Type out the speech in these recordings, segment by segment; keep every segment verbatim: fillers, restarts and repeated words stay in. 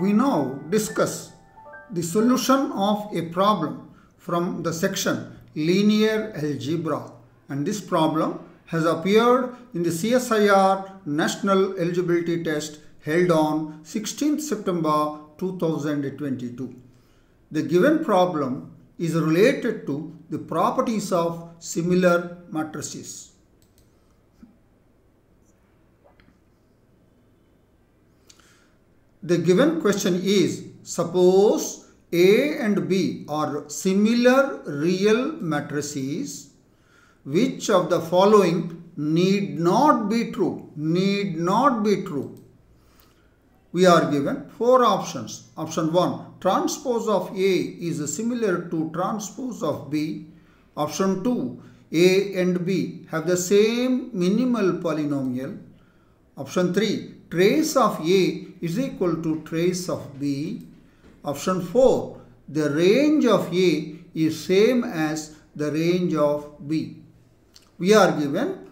We now discuss the solution of a problem from the section Linear Algebra, and this problem has appeared in the C S I R National Eligibility Test held on sixteenth September two thousand twenty-two. The given problem is related to the properties of similar matrices. The given question is, suppose A and B are similar real matrices. Which of the following need not be true? Need not be true. We are given four options. Option one, transpose of A is similar to transpose of B. Option two, A and B have the same minimal polynomial. Option three, trace of A is equal to trace of B. Option four, the range of A is same as the range of B. We are given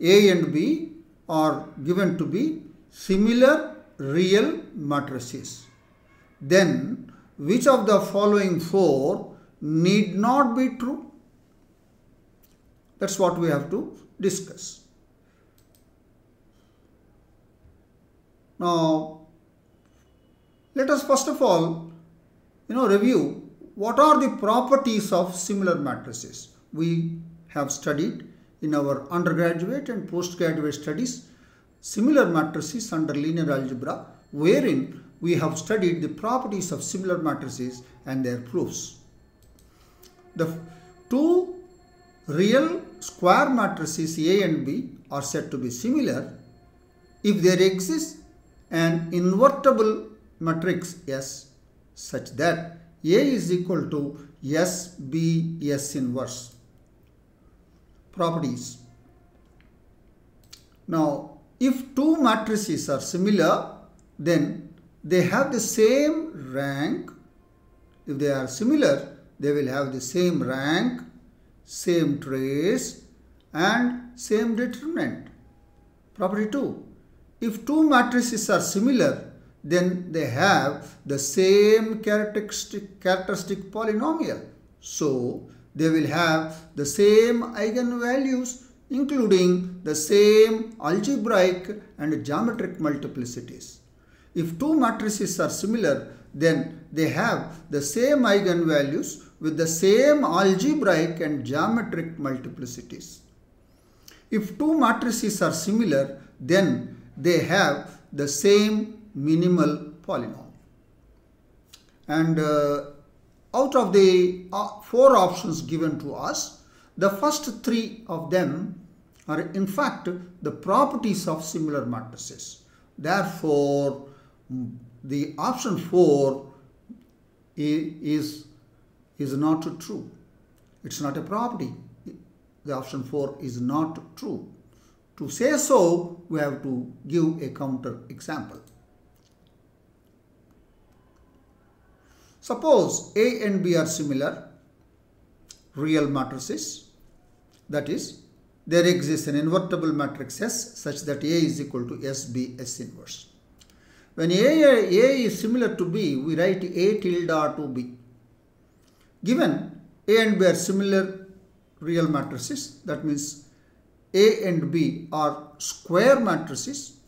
A and B are given to be similar real matrices. Then, which of the following four need not be true? That's what we have to discuss. Now, let us first of all, you know, review what are the properties of similar matrices. We have studied in our undergraduate and postgraduate studies similar matrices under linear algebra, wherein we have studied the properties of similar matrices and their proofs. The two real square matrices A and B are said to be similar if there exists an invertible matrix S such that A is equal to S B S inverse. Properties. Now, if two matrices are similar, then they have the same rank. If they are similar, they will have the same rank, same trace, and same determinant. Property two. If two matrices are similar, then they have the same characteristic, characteristic polynomial. So, they will have the same eigenvalues, including the same algebraic and geometric multiplicities. If two matrices are similar, then they have the same eigenvalues with the same algebraic and geometric multiplicities. If two matrices are similar, then they have the same minimal polynomial. And uh, out of the uh, four options given to us, the first three of them are in fact the properties of similar matrices. Therefore, the option four is, is not true. It's not a property. The option four is not true. To say so, we have to give a counter example. Suppose A and B are similar real matrices, that is, there exists an invertible matrix S such that A is equal to S B S inverse. When A, A is similar to B, we write A tilde to B. Given A and B are similar real matrices, that means A and B are square matrices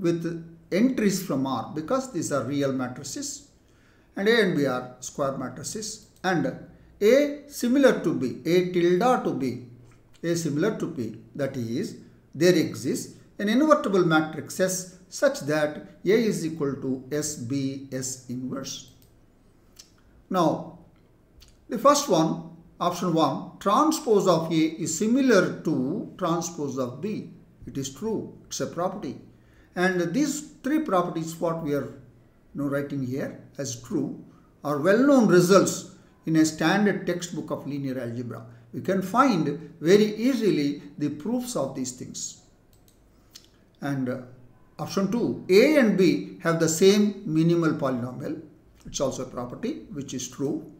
with entries from R, because these are real matrices and A and B are square matrices, and A similar to B, A tilde to B, A similar to B, that is, there exists an invertible matrix S such that A is equal to S B S inverse. Now, the first one, option one, transpose of A is similar to transpose of B. It is true. It's a property. And these three properties, what we are you know, writing here as true, are well-known results in a standard textbook of linear algebra. We can find very easily the proofs of these things. And uh, option two, A and B have the same minimal polynomial. It's also a property, which is true.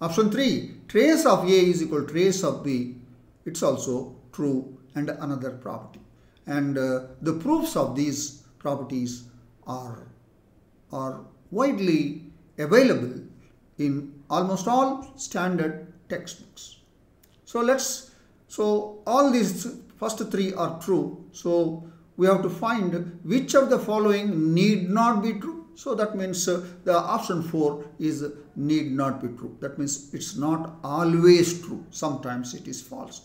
Option three, trace of A is equal to trace of B. It's also true and another property. And uh, the proofs of these properties are are widely available in almost all standard textbooks. So let's, so all these first three are true. So we have to find which of the following need not be true. So that means uh, the option four is uh, need not be true. That means it's not always true. Sometimes it is false.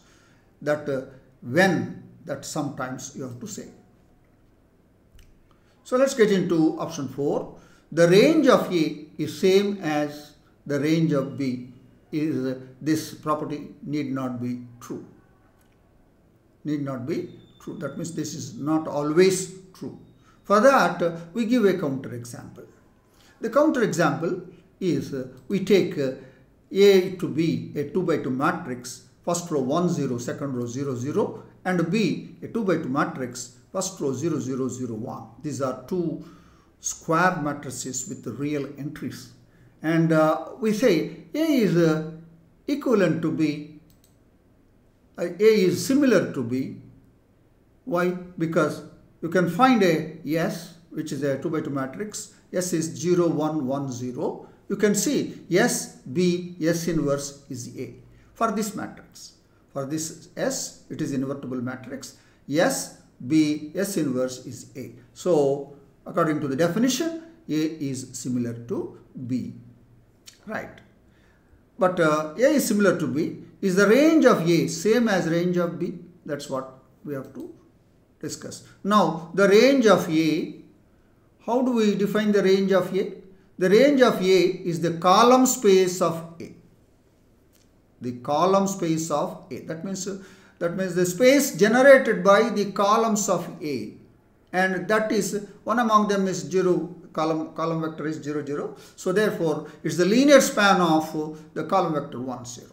That uh, when, that sometimes you have to say. So let's get into option four. The range of A is same as the range of B. Is uh, this property need not be true. Need not be true. That means this is not always true. For that, uh, we give a counterexample. The counterexample is uh, we take uh, A to B, a two by two matrix, first row one, zero, second row zero, zero, and B, a two by two matrix, first row zero, zero, zero, one. These are two square matrices with real entries. And uh, we say A is uh, equivalent to B, uh, A is similar to B. Why? Because you can find a S, which is a two by two matrix. S is zero, one, one, zero. You can see S, B, S inverse is A for this matrix. For this S, it is invertible matrix. S, B, S inverse is A. So, according to the definition, A is similar to B. Right. But uh, A is similar to B. Is the range of A same as range of B? That's what we have to discuss. Now, the range of A, how do we define the range of A? The range of A is the column space of A. The column space of A. That means, that means the space generated by the columns of A. And that is, one among them is zero, column, column vector is zero, zero. So therefore, it's the linear span of the column vector one, zero.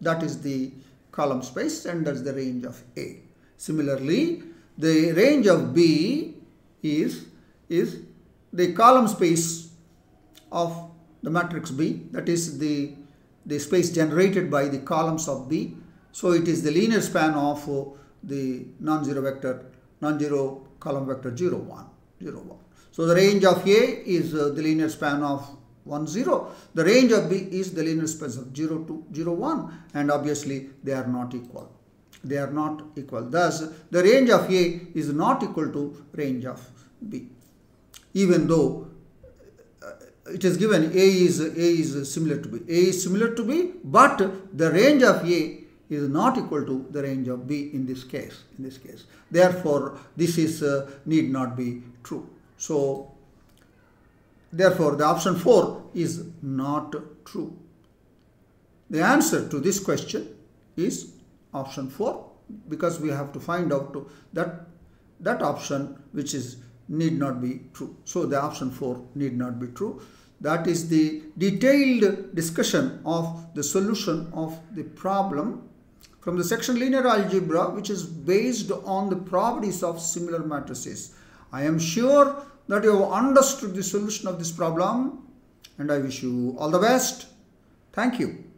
That is the column space and that's the range of A. Similarly, the range of B is, is the column space of the matrix B, that is the, the space generated by the columns of B. So it is the linear span of uh, the non-zero vector, non-zero column vector zero, one, zero, one. So the range of A is uh, the linear span of one, zero. The range of B is the linear span of zero, two, zero, one. And obviously they are not equal. They are not equal. Thus, the range of A is not equal to range of B. Even though it is given A is, A is similar to B. A is similar to B, but the range of A is not equal to the range of B in this case. In this case. Therefore, this is uh, need not be true. So, therefore, the option four is not true. The answer to this question is option four, because we have to find out to that that option which is need not be true. So the option four need not be true. That is the detailed discussion of the solution of the problem from the section linear algebra, which is based on the properties of similar matrices. I am sure that you have understood the solution of this problem, and I wish you all the best. Thank you.